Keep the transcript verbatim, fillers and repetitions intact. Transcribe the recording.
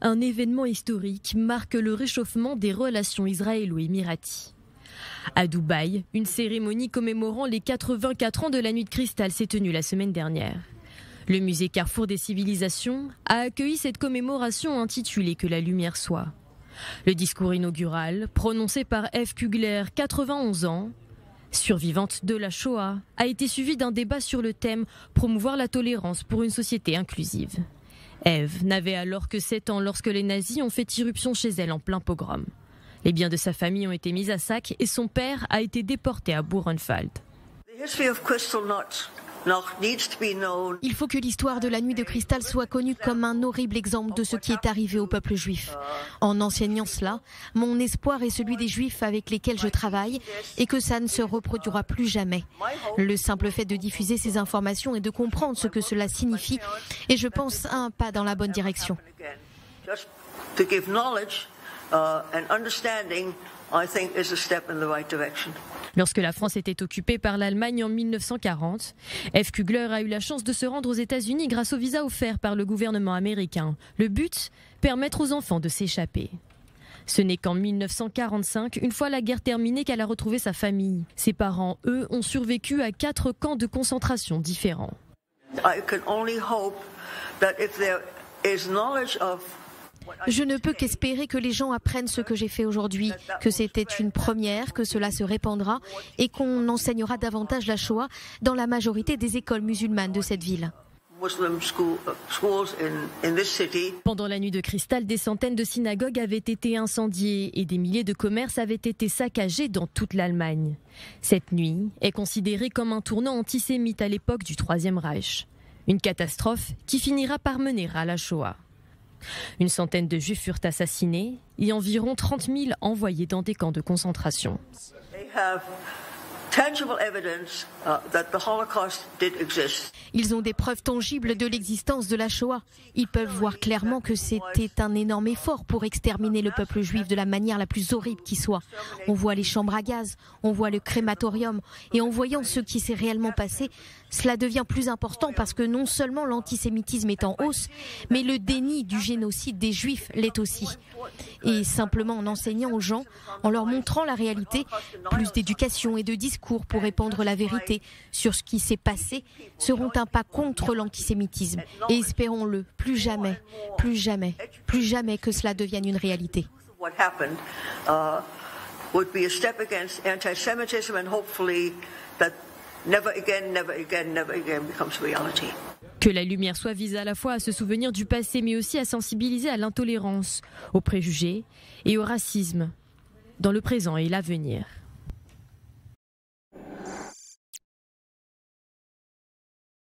Un événement historique marque le réchauffement des relations israélo-émiraties. À Dubaï, une cérémonie commémorant les quatre-vingt-quatre ans de la Nuit de cristal s'est tenue la semaine dernière. Le musée Carrefour des civilisations a accueilli cette commémoration intitulée « Que la lumière soit ». Le discours inaugural, prononcé par Eve Kugler, quatre-vingt-onze ans, survivante de la Shoah, a été suivi d'un débat sur le thème « Promouvoir la tolérance pour une société inclusive ». Eve n'avait alors que sept ans lorsque les nazis ont fait irruption chez elle en plein pogrom. Les biens de sa famille ont été mis à sac et son père a été déporté à Buchenwald. Il faut que l'histoire de la Nuit de cristal soit connue comme un horrible exemple de ce qui est arrivé au peuple juif. En enseignant cela, mon espoir est celui des Juifs avec lesquels je travaille et que ça ne se reproduira plus jamais. Le simple fait de diffuser ces informations et de comprendre ce que cela signifie est, je pense, un pas dans la bonne direction. Lorsque la France était occupée par l'Allemagne en mille neuf cent quarante, Eve Kugler a eu la chance de se rendre aux États-Unis grâce au visa offert par le gouvernement américain. Le but, permettre aux enfants de s'échapper. Ce n'est qu'en mille neuf cent quarante-cinq, une fois la guerre terminée, qu'elle a retrouvé sa famille. Ses parents, eux, ont survécu à quatre camps de concentration différents. Je ne peux qu'espérer que les gens apprennent ce que j'ai fait aujourd'hui, que c'était une première, que cela se répandra et qu'on enseignera davantage la Shoah dans la majorité des écoles musulmanes de cette ville. Pendant la Nuit de cristal, des centaines de synagogues avaient été incendiées et des milliers de commerces avaient été saccagés dans toute l'Allemagne. Cette nuit est considérée comme un tournant antisémite à l'époque du Troisième Reich. Une catastrophe qui finira par mener à la Shoah. Une centaine de Juifs furent assassinés et environ trente mille envoyés dans des camps de concentration. Ils ont des preuves tangibles de l'existence de la Shoah. Ils peuvent voir clairement que c'était un énorme effort pour exterminer le peuple juif de la manière la plus horrible qui soit. On voit les chambres à gaz, on voit le crématorium, et en voyant ce qui s'est réellement passé, cela devient plus important parce que non seulement l'antisémitisme est en hausse, mais le déni du génocide des Juifs l'est aussi. Et simplement en enseignant aux gens, en leur montrant la réalité, plus d'éducation et de discours pour répandre la vérité sur ce qui s'est passé seront un pas contre l'antisémitisme. Et espérons-le, plus jamais, plus jamais, plus jamais que cela devienne une réalité. Que la lumière soit vise à la fois à se souvenir du passé, mais aussi à sensibiliser à l'intolérance, aux préjugés et au racisme, dans le présent et l'avenir.